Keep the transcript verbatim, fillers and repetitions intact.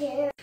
Yeah.